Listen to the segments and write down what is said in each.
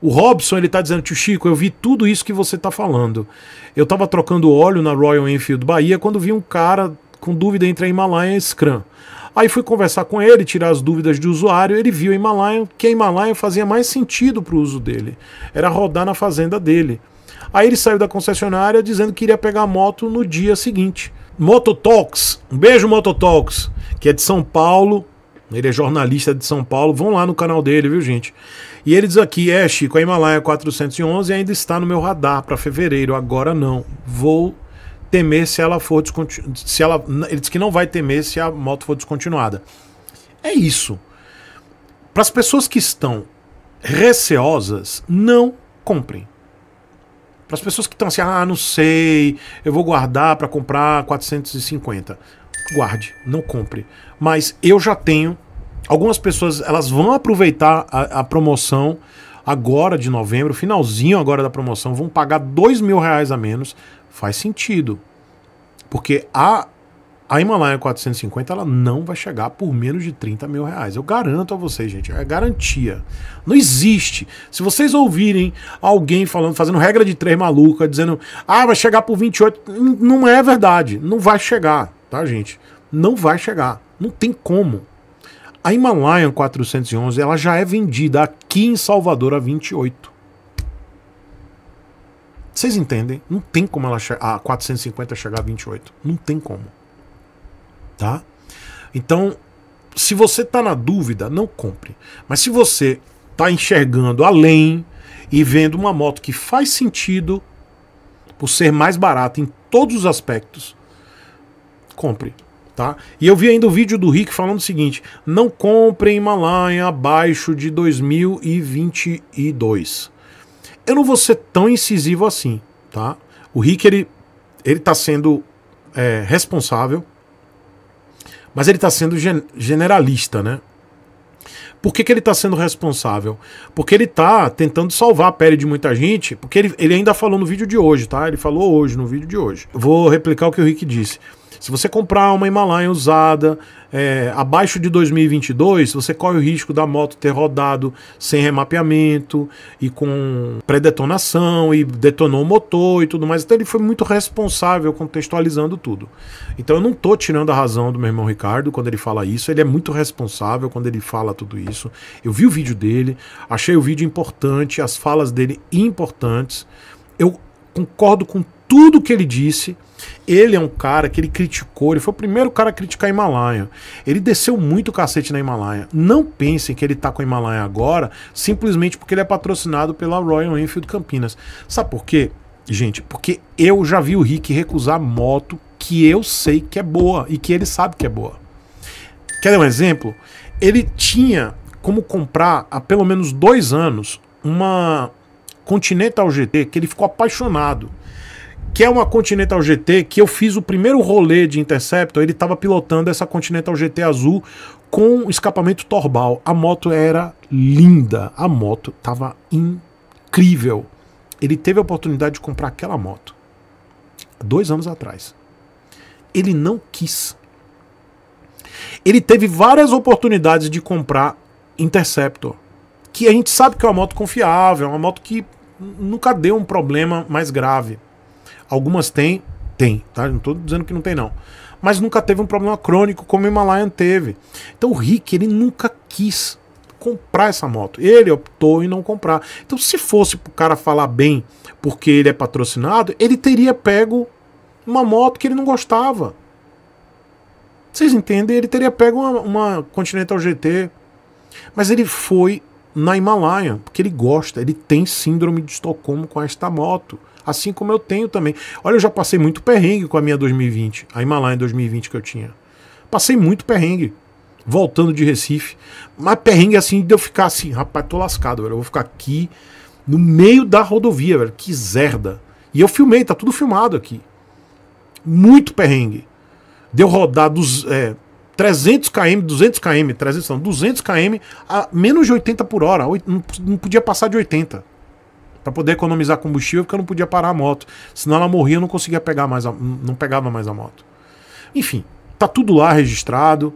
O Robson, ele tá dizendo, tio Chico, eu vi tudo isso que você tá falando. Eu tava trocando óleo na Royal Enfield Bahia quando vi um cara com dúvida entre a Himalayan e a Scram. Aí fui conversar com ele, tirar as dúvidas do usuário, ele viu a Himalayan, que a Himalayan fazia mais sentido pro uso dele. Era rodar na fazenda dele. Aí ele saiu da concessionária dizendo que iria pegar a moto no dia seguinte. Mototalks, um beijo Mototalks, que é de São Paulo. Ele é jornalista de São Paulo, vão lá no canal dele, viu gente? E ele diz aqui, é Chico, a Himalaia 411 ainda está no meu radar para fevereiro, agora não, vou temer se ela for descontinuada, ele diz que não vai temer se a moto for descontinuada. É isso, para as pessoas que estão receosas, não comprem. Para as pessoas que estão assim, ah, não sei, eu vou guardar para comprar 450, guarde, não compre. Mas eu já tenho, algumas pessoas elas vão aproveitar a promoção agora de novembro, finalzinho agora da promoção, vão pagar R$2.000 a menos, faz sentido, porque a Himalaia 450 ela não vai chegar por menos de R$30.000, eu garanto a vocês gente, é garantia, não existe. Se vocês ouvirem alguém falando, fazendo regra de três maluca, dizendo, ah, vai chegar por 28, não é verdade, não vai chegar. Tá, gente? Não vai chegar. Não tem como. A Himalayan 411, ela já é vendida aqui em Salvador a 28. Vocês entendem? Não tem como ela a 450 chegar a 28. Não tem como. Tá? Então, se você tá na dúvida, não compre. Mas se você tá enxergando além e vendo uma moto que faz sentido por ser mais barata em todos os aspectos, compre, tá? E eu vi ainda o vídeo do Rick falando o seguinte, não comprem Himalaia abaixo de 2022. Eu não vou ser tão incisivo assim, tá? O Rick, ele tá sendo responsável, mas ele tá sendo generalista, né? Por que ele tá sendo responsável? Porque ele tá tentando salvar a pele de muita gente, porque ele ainda falou no vídeo de hoje, tá? Ele falou hoje, no vídeo de hoje. Eu vou replicar o que o Rick disse. Se você comprar uma Himalaia usada abaixo de 2022, você corre o risco da moto ter rodado sem remapeamento e com pré-detonação e detonou o motor e tudo mais. Então ele foi muito responsável contextualizando tudo. Então eu não estou tirando a razão do meu irmão Ricardo quando ele fala isso. Ele é muito responsável quando ele fala tudo isso. Eu vi o vídeo dele, achei o vídeo importante, as falas dele importantes. Eu concordo com tudo que ele disse. Ele é um cara que ele criticou, ele foi o primeiro cara a criticar a Himalaia. Ele desceu muito o cacete na Himalaia. Não pensem que ele tá com a Himalaia agora simplesmente porque ele é patrocinado pela Royal Enfield Campinas. Sabe por quê, gente? Porque eu já vi o Rick recusar moto que eu sei que é boa e que ele sabe que é boa. Quer dar um exemplo? Ele tinha como comprar há pelo menos 2 anos uma Continental GT que ele ficou apaixonado. Que é uma Continental GT, que eu fiz o primeiro rolê de Interceptor, ele estava pilotando essa Continental GT azul com escapamento Torbal. A moto era linda, a moto estava incrível. Ele teve a oportunidade de comprar aquela moto, 2 anos atrás. Ele não quis. Ele teve várias oportunidades de comprar Interceptor, que a gente sabe que é uma moto confiável, é uma moto que nunca deu um problema mais grave. Algumas tem, tá? Não estou dizendo que não tem não. Mas nunca teve um problema crônico como o Himalayan teve. Então o Rick, ele nunca quis comprar essa moto. Ele optou em não comprar. Então se fosse pro cara falar bem porque ele é patrocinado, ele teria pego uma moto que ele não gostava. Vocês entendem? Ele teria pego uma Continental GT. Mas ele foi na Himalaia, porque ele gosta. Ele tem síndrome de Estocolmo com esta moto. Assim como eu tenho também. Olha, eu já passei muito perrengue com a minha 2020. A Himalaia 2020 que eu tinha. Passei muito perrengue. Voltando de Recife. Mas perrengue assim de eu ficar assim. Rapaz, tô lascado, velho. Eu vou ficar aqui no meio da rodovia, velho. Que zerda. E eu filmei, tá tudo filmado aqui. Muito perrengue. Deu rodar dos 200 km a menos de 80 por hora. Não podia passar de 80. Pra poder economizar combustível, porque eu não podia parar a moto. Senão ela morria, eu não conseguia pegar mais, não pegava mais a moto. Enfim, tá tudo lá registrado,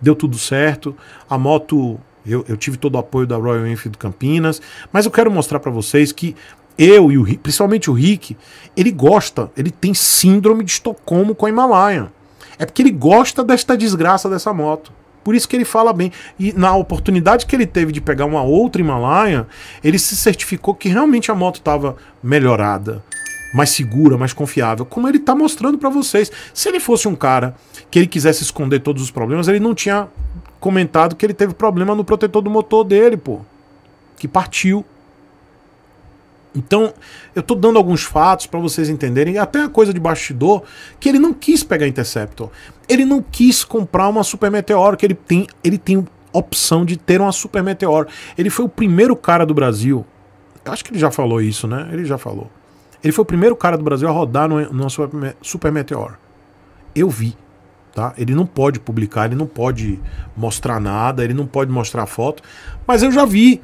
deu tudo certo. A moto Eu tive todo o apoio da Royal Enfield Campinas, mas eu quero mostrar para vocês que eu e o Rick, principalmente o Rick, ele gosta, ele tem síndrome de Estocolmo com a Himalaia. É porque ele gosta desta desgraça dessa moto. Por isso que ele fala bem. E na oportunidade que ele teve de pegar uma outra Himalaia, ele se certificou que realmente a moto estava melhorada, mais segura, mais confiável, como ele está mostrando para vocês. Se ele fosse um cara que ele quisesse esconder todos os problemas, ele não tinha comentado que ele teve problema no protetor do motor dele, pô, que partiu. Então, eu tô dando alguns fatos para vocês entenderem, até a coisa de bastidor, que ele não quis pegar Interceptor. Ele não quis comprar uma Super Meteor, que ele tem opção de ter uma Super Meteor. Ele foi o primeiro cara do Brasil, eu acho que ele já falou isso, né? Ele já falou. Ele foi o primeiro cara do Brasil a rodar numa Super Meteor. Eu vi, tá? Ele não pode publicar, ele não pode mostrar nada, ele não pode mostrar foto, mas eu já vi.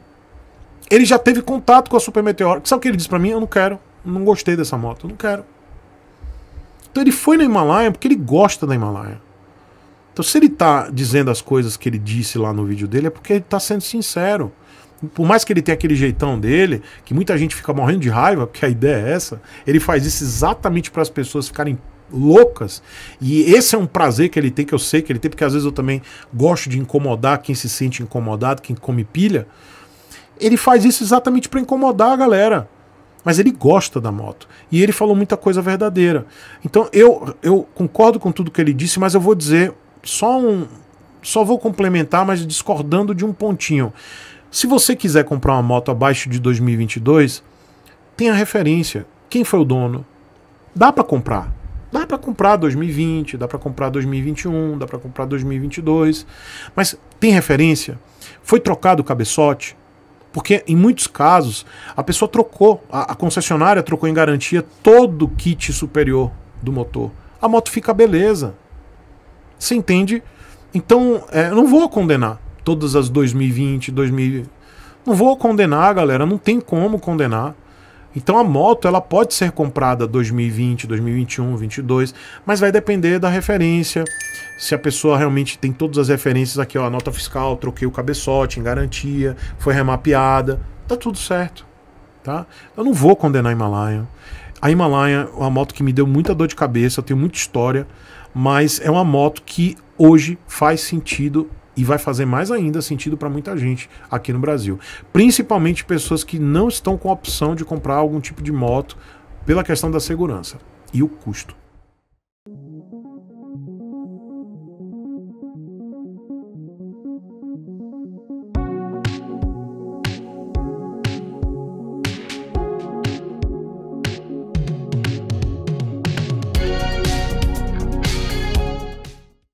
Ele já teve contato com a Super Meteor. Sabe o que ele disse pra mim? Eu não quero. Não gostei dessa moto. Eu não quero. Então ele foi na Himalaia porque ele gosta da Himalaia. Então se ele tá dizendo as coisas que ele disse lá no vídeo dele, é porque ele tá sendo sincero. Por mais que ele tenha aquele jeitão dele, que muita gente fica morrendo de raiva, porque a ideia é essa, ele faz isso exatamente para as pessoas ficarem loucas, e esse é um prazer que ele tem, que eu sei que ele tem, porque às vezes eu também gosto de incomodar quem se sente incomodado, quem come pilha. Ele faz isso exatamente para incomodar a galera. Mas ele gosta da moto. E ele falou muita coisa verdadeira. Então eu concordo com tudo que ele disse, mas eu vou dizer, só vou complementar, mas discordando de um pontinho. Se você quiser comprar uma moto abaixo de 2022, tenha referência. Quem foi o dono? Dá para comprar. Dá para comprar 2020, dá para comprar 2021, dá para comprar 2022. Mas tem referência? Foi trocado o cabeçote? Porque em muitos casos a pessoa trocou, a concessionária trocou em garantia todo o kit superior do motor. A moto fica beleza. Você entende? Então eu não vou condenar todas as 2020, 2000. Não vou condenar, galera. Não tem como condenar. Então a moto ela pode ser comprada 2020, 2021, 2022, mas vai depender da referência. Se a pessoa realmente tem todas as referências aqui, ó, nota fiscal, troquei o cabeçote em garantia, foi remapeada, tá tudo certo, tá? Eu não vou condenar a Himalaia. A Himalaia é uma moto que me deu muita dor de cabeça, eu tenho muita história, mas é uma moto que hoje faz sentido e vai fazer mais ainda sentido para muita gente aqui no Brasil. Principalmente pessoas que não estão com a opção de comprar algum tipo de moto pela questão da segurança e o custo.